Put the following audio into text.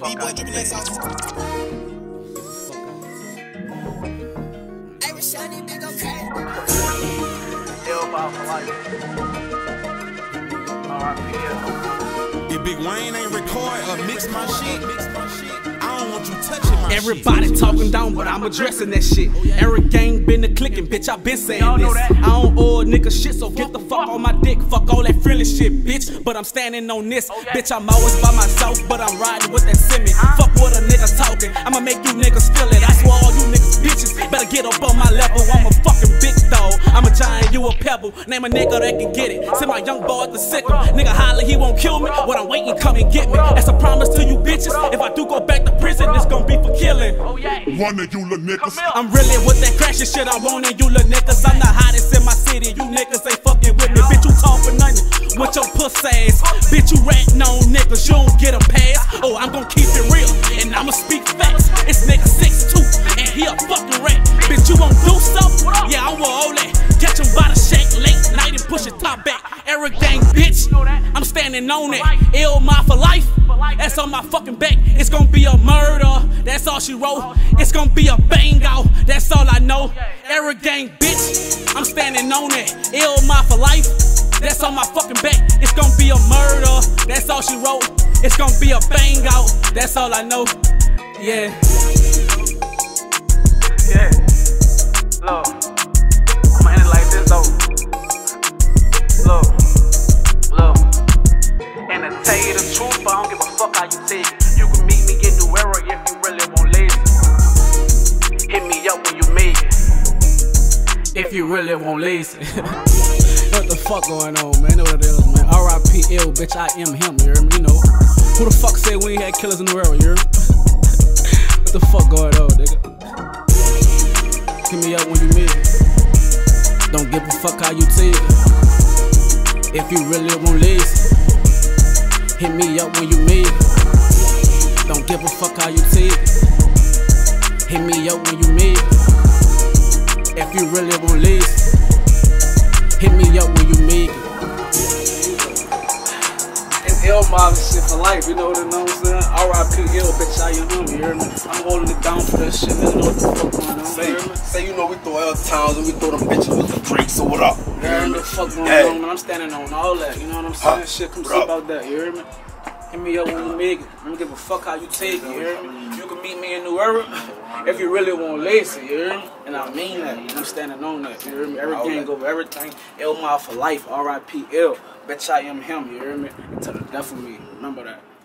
If Big Wayne ain't record or mix my shit, I don't want you touching my shit. Everybody talking down, but I'm addressing that shit. EraGang been the clicking, bitch, I been saying this. I don't owe a nigga shit, so get the fuck on my dick. Fuck all that friendly shit, bitch, but I'm standing on this. Bitch, I'm always by myself, but I'm riding with that semi. Fuck what a nigga talking, I'ma make you niggas feel it. I swear all you niggas bitches better get up on my level. I'm a fucking big dog, I'm a giant, you a pebble. Name a nigga that can get it, send my young boy at the sickle. Nigga holler, he won't kill me, what I'm waiting, come and get me. That's a promise to you bitches, if I do go back to prison, it's gonna be for killing one of you little niggas. I'm really with that crashing shit, I'm wanting you little niggas. I'm the hottest in my city, you niggas ain't fucking with me. Bitch, you talk for nothing with your puss ass. Bitch, you ratting on niggas, you don't get a pass. Oh, I'm gonna keep it real, and I'ma speak facts. It's nigga 6'2", and he a fucking rat. Bitch, you won't do something? Yeah, I want all that. Catch him by the shack late night and push your top back. EraGang, bitch, I'm standing on that. L mob for life, that's on my fucking back. It's gonna be a murder, that's all she wrote. It's gonna be a bang out, that's all I know. EraGang, bitch, I'm standing on that. L mob for life, that's on my fucking back. It's gonna be a murder, that's all she wrote. It's gonna be a bang out, that's all I know. Yeah. Yeah. Love. I'ma end it like this though. Love. Love. And to tell you the truth, I don't give a fuck how you take it. You can meet me in New Era if you really won't listen. Hit me up when you make it, if you really won't listen. What the fuck going on, man? Know what it is, man. R.I.P. L, bitch, I am him, you hear me? You know. Who the fuck said we ain't had killers in New Era, you hear me? What the fuck going on, nigga? Hit me up when you meet it. Don't give a fuck how you take it, if you really won't listen. Hit me up when you meet it. Don't give a fuck how you take it. Hit me up when you meet it, if you really won't listen. Hit me up when you meet it. It's L mob shit for life, you know what I'm saying? R.I.P. L, bitch, I am him, you hear me? I'm holding it down for that shit, man. Know what the fuck going on, say, you know we throw L towns and we throw them bitches with the drinks, so what up? You hear me? Fuck going on, man. I'm standing on all that, you know what I'm saying? Shit, come see about that, you hear me? Hit me up when you make it. I don't give a fuck how you take it, you hear me? You can meet me in New Era if you really want to listen, you hear me? And I mean that, and I'm standing on that, you hear me? EraGang over everything. L mob for life, R.I.P. L. Bitch, I am him, you hear me? Until the death of me, remember that.